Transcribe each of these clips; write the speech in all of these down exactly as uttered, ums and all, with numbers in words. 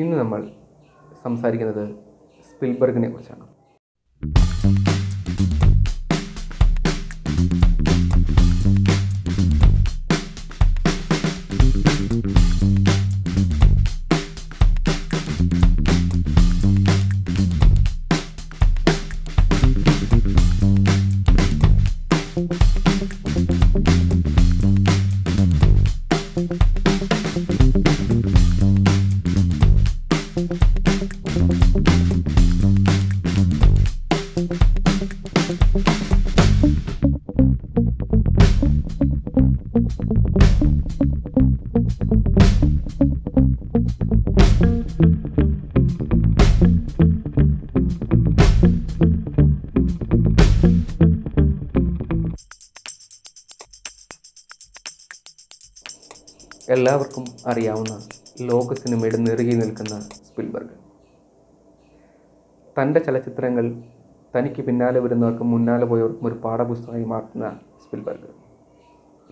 ഇന്ന് നമ്മൾ സംസാരിക്കുന്നത് സ്പിൽബർഗിനെ കുറിച്ചാണ്. എല്ലാവർക്കും അറിയാവുന്ന ലോക സിനിമയുടെ നെറുകി നിൽക്കുന്ന സ്പിൽബർഗ് തൻ്റെ ചലച്ചിത്രങ്ങൾ തനിക്ക് പിന്നാലെ വരുന്നവർക്കും മുന്നാലെ പോയവർക്കും ഒരു പാഠപുസ്തകമായി മാറ്റുന്ന സ്പിൽബർഗ്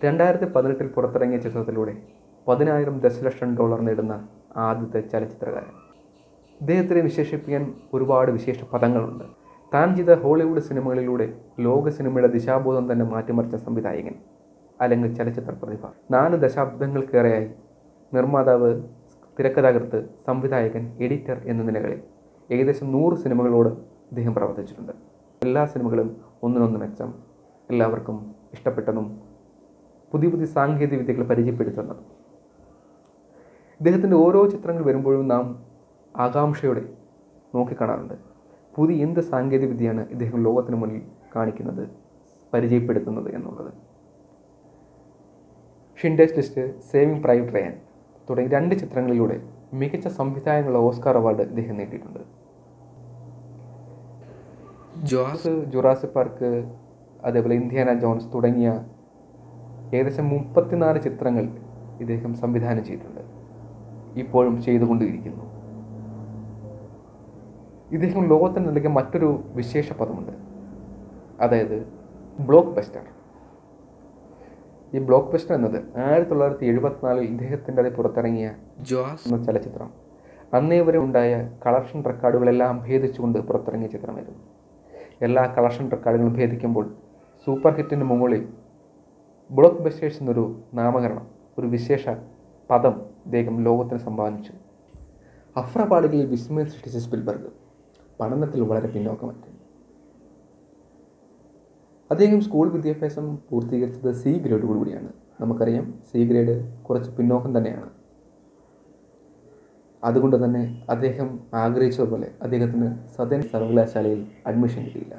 രണ്ടായിരത്തി പതിനെട്ടിൽ പുറത്തിറങ്ങിയ ചിത്രത്തിലൂടെ പതിനായിരം ദശലക്ഷം ഡോളർ നേടുന്ന ആദ്യത്തെ ചലച്ചിത്രകാരൻ. ഇദ്ദേഹത്തിനെ വിശേഷിപ്പിക്കാൻ ഒരുപാട് വിശേഷ പദങ്ങളുണ്ട്. താൻ ചെയ്ത ഹോളിവുഡ് സിനിമകളിലൂടെ ലോക സിനിമയുടെ ദിശാബോധം തന്നെ മാറ്റിമറിച്ച സംവിധായകൻ അല്ലെങ്കിൽ ചലച്ചിത്ര പ്രതിഭ. നാല് ദശാബ്ദങ്ങൾക്കേറെയായി നിർമ്മാതാവ്, തിരക്കഥാകൃത്ത്, സംവിധായകൻ, എഡിറ്റർ എന്ന നിലകളിൽ ഏകദേശം നൂറ് സിനിമകളോട് ഇദ്ദേഹം പ്രവർത്തിച്ചിട്ടുണ്ട്. എല്ലാ സിനിമകളും ഒന്നിനൊന്ന് മെച്ചം, എല്ലാവർക്കും ഇഷ്ടപ്പെട്ടതും പുതിയ പുതിയ സാങ്കേതിക വിദ്യകൾ പരിചയപ്പെടുത്തുന്നതും. ഇദ്ദേഹത്തിൻ്റെ ഓരോ ചിത്രങ്ങൾ വരുമ്പോഴും നാം ആകാംക്ഷയോടെ നോക്കിക്കാണാറുണ്ട്. പുതിയ എന്ത് സാങ്കേതിക വിദ്യയാണ് ഇദ്ദേഹം ലോകത്തിന് മുന്നിൽ കാണിക്കുന്നത്, പരിചയപ്പെടുത്തുന്നത് എന്നുള്ളത്. Schindler's list, saving private Ryan തുടങ്ങിയ രണ്ട് ചിത്രങ്ങളിലൂടെ മികച്ച സംവിധായകനുള്ള ഓസ്കാർ അവാർഡ് ഇദ്ദേഹം നേടിയിട്ടുണ്ട്. ജോസ്, ജുറാസിക് പാർക്ക്, അതേപോലെ ഇന്ത്യാന ജോൺസ് തുടങ്ങിയ ഏകദേശം മുപ്പത്തിനാല് ചിത്രങ്ങൾ ഇദ്ദേഹം സംവിധാനം ചെയ്തിട്ടുണ്ട്, ഇപ്പോഴും ചെയ്തുകൊണ്ടിരിക്കുന്നു. ഇദ്ദേഹം ലോകത്തിന് നൽകിയ മറ്റൊരു വിശേഷ പദമുണ്ട്, അതായത് ബ്ലോക്ക് ബസ്റ്റർ. ഈ ബ്ലോക്ക് ബസ്റ്റർ എന്നത് ആയിരത്തി തൊള്ളായിരത്തി എഴുപത്തിനാലിൽ ഇദ്ദേഹത്തിൻ്റെ അത് പുറത്തിറങ്ങിയ ജോസ് എന്ന ചലച്ചിത്രം അന്നേ വരെ ഉണ്ടായ കളക്ഷൻ റെക്കോർഡുകളെല്ലാം ഭേദിച്ചുകൊണ്ട് പുറത്തിറങ്ങിയ ചിത്രമായിരുന്നു. എല്ലാ കളക്ഷൻ റെക്കോർഡുകളും ഭേദിക്കുമ്പോൾ സൂപ്പർ ഹിറ്റിന് മുകളിൽ ബ്ലോക്ക് ബസ്റ്റേഴ്സ് എന്നൊരു നാമകരണം, ഒരു വിശേഷ പദം ഇദ്ദേഹം ലോകത്തിന് സമ്മാനിച്ചു. അഫ്രപാടുകളിൽ വിസ്മയം സൃഷ്ടിച്ച സ്പിൽബർഗ് പഠനത്തിൽ വളരെ പിന്നോക്കമായിരുന്നു. അദ്ദേഹം സ്കൂൾ വിദ്യാഭ്യാസം പൂർത്തീകരിച്ചത് സി ഗ്രേഡോടു കൂടിയാണ്. നമുക്കറിയാം, സി ഗ്രേഡ് കുറച്ച് പിന്നോക്കം തന്നെയാണ്. അതുകൊണ്ട് തന്നെ അദ്ദേഹം ആഗ്രഹിച്ചതുപോലെ അദ്ദേഹത്തിന് സദൻ സർവകലാശാലയിൽ അഡ്മിഷൻ കിട്ടിയില്ല,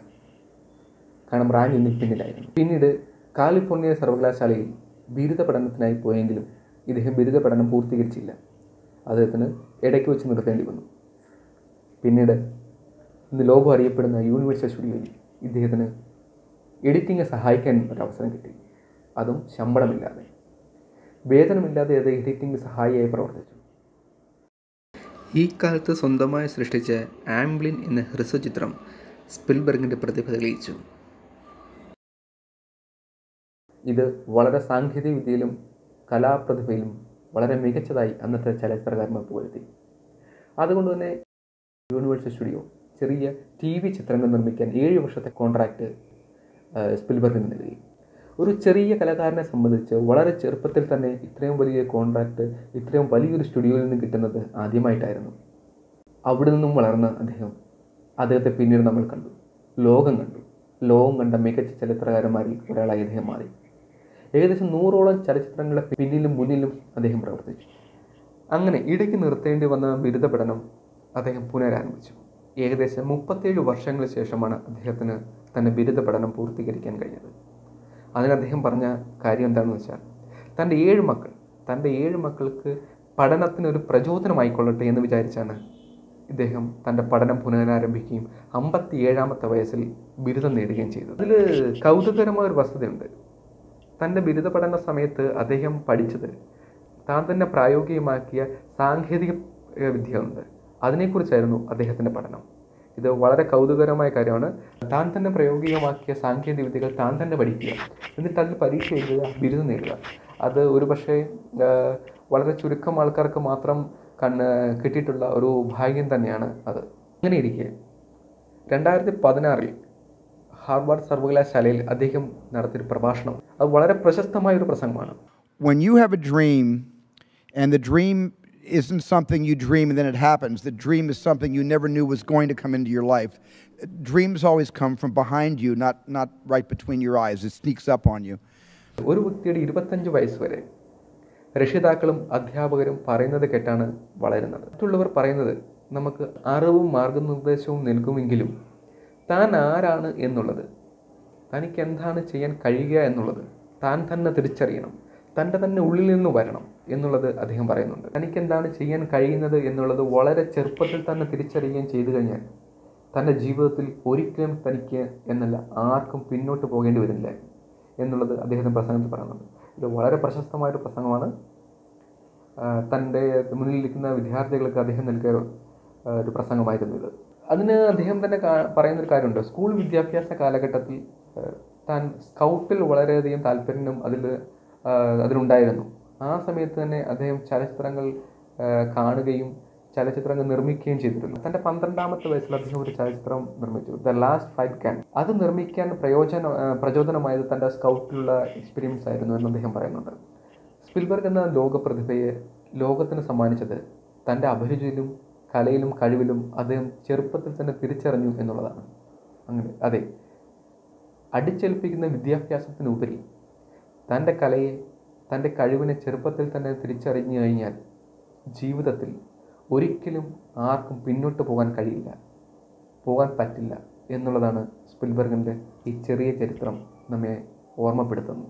കാരണം റാങ്കിന് പിന്നിലായിരുന്നു. പിന്നീട് കാലിഫോർണിയ സർവകലാശാലയിൽ ബിരുദ പഠനത്തിനായി പോയെങ്കിലും ഇദ്ദേഹം ബിരുദ പഠനം പൂർത്തീകരിച്ചില്ല, അദ്ദേഹത്തിന് ഇടയ്ക്ക് വെച്ച് നിർത്തേണ്ടി വന്നു. പിന്നീട് ഇന്ന് ലോകം അറിയപ്പെടുന്ന യൂണിവേഴ്സൽ സ്റ്റുഡിയോയിൽ ഇദ്ദേഹത്തിന് എഡിറ്റിംഗ് സഹായിക്കാൻ ഒരവസരം കിട്ടി, അതും ശമ്പളമില്ലാതെ, വേതനമില്ലാതെ അത് എഡിറ്റിംഗ് സഹായിയായി പ്രവർത്തിച്ചു. ഈ കാലത്ത് സ്വന്തമായി സൃഷ്ടിച്ച ആംബ്ലിൻ എന്ന ഹ്രസ്വചിത്രം സ്പിൽബർഗിൻ്റെ പ്രതിഭ തെളിയിച്ചു. ഇത് വളരെ സാങ്കേതിക വിദ്യയിലും കലാപ്രതിഭയിലും വളരെ മികച്ചതായി അന്നത്തെ ചലച്ചിത്രകാരന്മാർ പുകഴ്ത്തി. അതുകൊണ്ട് തന്നെ യൂണിവേഴ്സൽ സ്റ്റുഡിയോ ചെറിയ ടി വി ചിത്രങ്ങൾ നിർമ്മിക്കാൻ ഏഴ് വർഷത്തെ കോൺട്രാക്റ്റ് സ്പിൽബർഗിന് നൽകി. ഒരു ചെറിയ കലാകാരനെ സംബന്ധിച്ച് വളരെ ചെറുപ്പത്തിൽ തന്നെ ഇത്രയും വലിയ കോൺട്രാക്റ്റ് ഇത്രയും വലിയൊരു സ്റ്റുഡിയോയിൽ നിന്ന് കിട്ടുന്നത് ആദ്യമായിട്ടായിരുന്നു. അവിടെ നിന്നും വളർന്ന അദ്ദേഹം, അദ്ദേഹത്തെ പിന്നീട് നമ്മൾ കണ്ടു, ലോകം കണ്ടു. ലോകം കണ്ട മികച്ച ചലച്ചിത്രകാരന്മാരിൽ ഒരാളായി അദ്ദേഹം മാറി. ഏകദേശം നൂറോളം ചലച്ചിത്രങ്ങളുടെ പിന്നിലും മുന്നിലും അദ്ദേഹം പ്രവർത്തിച്ചു. അങ്ങനെ ഇടയ്ക്ക് നിർത്തേണ്ടി വന്ന ബിരുദ പഠനം അദ്ദേഹം പുനരാരംഭിച്ചു. ഏകദേശം മുപ്പത്തേഴ് വർഷങ്ങൾക്ക് ശേഷമാണ് അദ്ദേഹത്തിന് തൻ്റെ ബിരുദ പഠനം പൂർത്തീകരിക്കാൻ കഴിഞ്ഞത്. അതിന് അദ്ദേഹം പറഞ്ഞ കാര്യം എന്താണെന്ന് വെച്ചാൽ, തൻ്റെ ഏഴ് മക്കൾ തൻ്റെ ഏഴ് മക്കൾക്ക് പഠനത്തിനൊരു പ്രചോദനമായിക്കൊള്ളട്ടെ എന്ന് വിചാരിച്ചാണ് ഇദ്ദേഹം തൻ്റെ പഠനം പുനരാരംഭിക്കുകയും അമ്പത്തി ഏഴാമത്തെ വയസ്സിൽ ബിരുദം നേടുകയും ചെയ്തത്. അതിൽ കൗതുകകരമായ ഒരു വസ്തുതയുണ്ട്. തൻ്റെ ബിരുദ പഠന സമയത്ത് അദ്ദേഹം പഠിച്ചത് താൻ തന്നെ പ്രായോഗികമാക്കിയ സാങ്കേതിക വിദ്യകളുണ്ട്, അതിനെക്കുറിച്ചായിരുന്നു അദ്ദേഹത്തിൻ്റെ പഠനം. ഇത് വളരെ കൗതുകകരമായ കാര്യമാണ്. താൻ തന്നെ പ്രായോഗികമാക്കിയ സാങ്കേതിക വിദ്യകൾ താൻ തന്നെ പഠിക്കുക, എന്നിട്ട് അതിൽ പരീക്ഷ എഴുതുക, ബിരുദം നേടുക. അത് ഒരു പക്ഷേ വളരെ ചുരുക്കം ആൾക്കാർക്ക് മാത്രം കിട്ടിയിട്ടുള്ള ഒരു ഭാഗ്യം തന്നെയാണ് അത്. അങ്ങനെ ഇരിക്കെ രണ്ടായിരത്തി പതിനാറിൽ ഹാർവാർഡ് സർവകലാശാലയിൽ അദ്ദേഹം നടത്തിയ പ്രഭാഷണം അത് വളരെ പ്രശസ്തമായ ഒരു പ്രസംഗമാണ്. When you have a dream and the dream isn't something you dream and then it happens, the dream is something you never knew was going to come into your life. Dreams always come from behind you, not not right between your eyes. It sneaks up on you. ഒരു വ്യക്തിയുടെ ഇരുപത്തഞ്ച് വയസ്സ് വരെ രക്ഷിതാക്കളും അധ്യാപകരും പറയുന്നത് കേട്ടാണ് വളരുന്നത്. മറ്റുള്ളവർ പറയുന്നത് നമുക്ക് അറിവും മാർഗനിർദ്ദേശവും നൽകുമെങ്കിലും താൻ ആരാണ് എന്നുള്ളത്, തനിക്ക് എന്താണ് ചെയ്യാൻ കഴിയുക എന്നുള്ളത് താൻ തന്നെ തിരിച്ചറിയണം, തൻ്റെ തന്നെ ഉള്ളിൽ നിന്ന് വരണം എന്നുള്ളത് അദ്ദേഹം പറയുന്നുണ്ട്. തനിക്ക് എന്താണ് ചെയ്യാൻ കഴിയുന്നത് എന്നുള്ളത് വളരെ ചെറുപ്പത്തിൽ തന്നെ തിരിച്ചറിയുകയും ചെയ്തു കഴിഞ്ഞാൽ തൻ്റെ ജീവിതത്തിൽ ഒരിക്കലും തനിക്ക് എന്നല്ല ആർക്കും പിന്നോട്ട് പോകേണ്ടി വരുന്നില്ല എന്നുള്ളത് അദ്ദേഹത്തിൻ്റെ പ്രസംഗത്തിൽ പറയുന്നുണ്ട്. ഇത് വളരെ പ്രശസ്തമായൊരു പ്രസംഗമാണ്. തൻ്റെ മുന്നിലിരിക്കുന്ന വിദ്യാർത്ഥികൾക്ക് അദ്ദേഹം നൽകിയ ഒരു പ്രസംഗമായിരുന്നു ഇത്. അതിന് അദ്ദേഹം തന്നെ പറയുന്നൊരു കാര്യമുണ്ട്. സ്കൂൾ വിദ്യാഭ്യാസ കാലഘട്ടത്തിൽ താൻ സ്കൗട്ടിൽ വളരെയധികം താല്പര്യവും അതിൽ അതിലുണ്ടായിരുന്നു. ആ സമയത്ത് തന്നെ അദ്ദേഹം ചലച്ചിത്രങ്ങൾ കാണുകയും ചലച്ചിത്രങ്ങൾ നിർമ്മിക്കുകയും ചെയ്തിരുന്നു. തൻ്റെ പന്ത്രണ്ടാമത്തെ വയസ്സിൽ അദ്ദേഹം ഒരു ചലച്ചിത്രം നിർമ്മിച്ചു, ദ ലാസ്റ്റ് ഫൈറ്റ് ക്യാൻ. അത് നിർമ്മിക്കാൻ പ്രയോജന പ്രചോദനമായത് തൻ്റെ സ്കൗട്ടിലുള്ള എക്സ്പീരിയൻസ് ആയിരുന്നു എന്ന് അദ്ദേഹം പറയുന്നുണ്ട്. സ്പിൽബർഗ് എന്ന ലോകപ്രതിഭയെ ലോകത്തിന് സമ്മാനിച്ചത് തൻ്റെ അഭിരുചിയിലും കലയിലും കഴിവിലും അദ്ദേഹം ചെറുപ്പത്തിൽ തന്നെ തിരിച്ചറിഞ്ഞു എന്നുള്ളതാണ്. അങ്ങനെ അതെ, അടിച്ചേൽപ്പിക്കുന്ന വിദ്യാഭ്യാസത്തിനുപരി തൻ്റെ കലയെ, തൻ്റെ കഴിവിനെ ചെറുപ്പത്തിൽ തന്നെ തിരിച്ചറിഞ്ഞു കഴിഞ്ഞാൽ ജീവിതത്തിൽ ഒരിക്കലും ആർക്കും പിന്നോട്ട് പോകാൻ കഴിയില്ല, പോകാൻ പറ്റില്ല എന്നുള്ളതാണ് സ്പിൽബർഗിൻ്റെ ഈ ചെറിയ ചരിത്രം നമ്മെ ഓർമ്മപ്പെടുത്തുന്നത്.